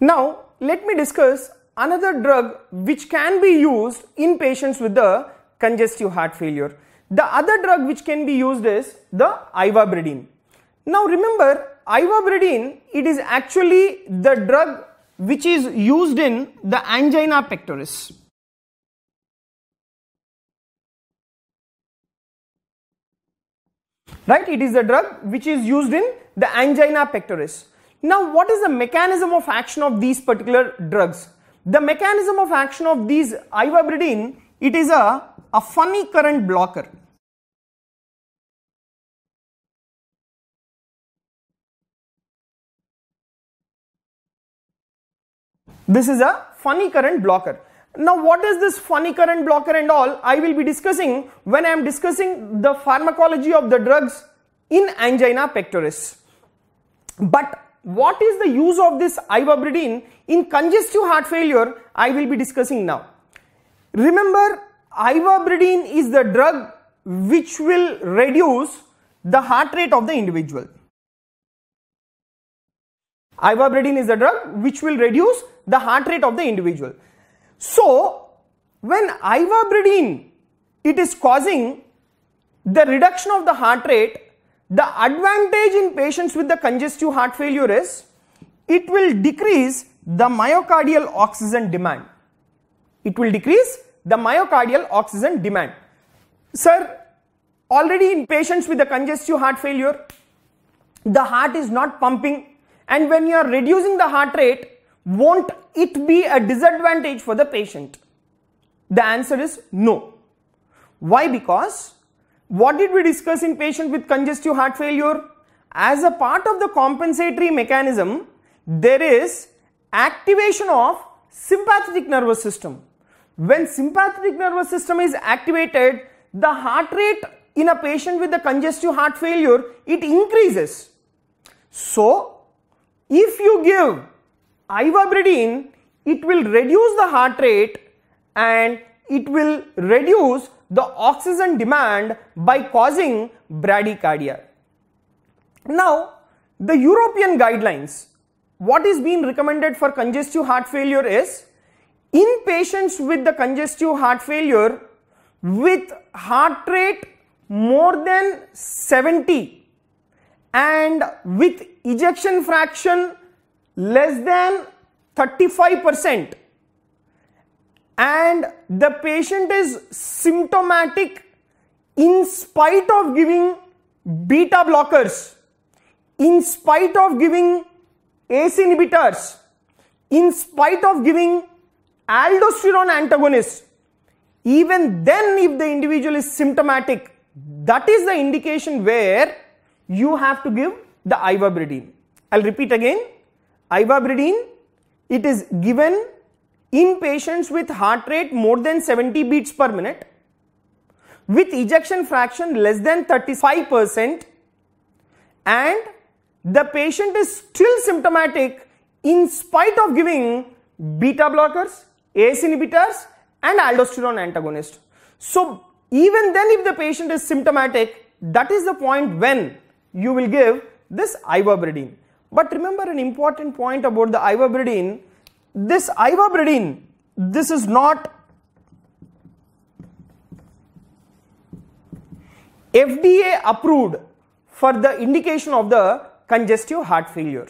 Now, let me discuss another drug which can be used in patients with the congestive heart failure. The other drug which can be used is the Ivabradine. Now remember, Ivabradine, it is actually the drug which is used in the angina pectoris. Right, it is the drug which is used in the angina pectoris. Now what is the mechanism of action of these particular drugs? The mechanism of action of these Ivabradine, it is a funny current blocker. This is a funny current blocker. Now what is this funny current blocker and all, I will be discussing when I am discussing the pharmacology of the drugs in angina pectoris. But what is the use of this Ivabradine in congestive heart failure, I will be discussing now. Remember, Ivabradine is the drug which will reduce the heart rate of the individual. Ivabradine is the drug which will reduce the heart rate of the individual. So, when Ivabradine, it is causing the reduction of the heart rate, the advantage in patients with the congestive heart failure is, it will decrease the myocardial oxygen demand. It will decrease the myocardial oxygen demand. Sir, already in patients with the congestive heart failure, the heart is not pumping, and when you are reducing the heart rate, won't it be a disadvantage for the patient? The answer is no. Why? Because what did we discuss in patient with congestive heart failure? As a part of the compensatory mechanism, there is activation of sympathetic nervous system. When sympathetic nervous system is activated, the heart rate in a patient with the congestive heart failure, it increases. So, if you give Ivabradine, it will reduce the heart rate and it will reduce the oxygen demand by causing bradycardia. Now, the European guidelines, what is being recommended for congestive heart failure is, in patients with the congestive heart failure with heart rate more than 70 and with ejection fraction less than 35% and the patient is symptomatic in spite of giving beta blockers, in spite of giving ACE inhibitors, in spite of giving aldosterone antagonists, even then if the individual is symptomatic, that is the indication where you have to give the Ivabradine. I'll repeat again. Ivabradine, it is given in patients with heart rate more than 70 beats per minute, with ejection fraction less than 35% and the patient is still symptomatic in spite of giving beta blockers, ACE inhibitors and aldosterone antagonists. So even then if the patient is symptomatic, that is the point when you will give this Ivabradine. But remember an important point about the Ivabradine, this is not FDA approved for the indication of the congestive heart failure.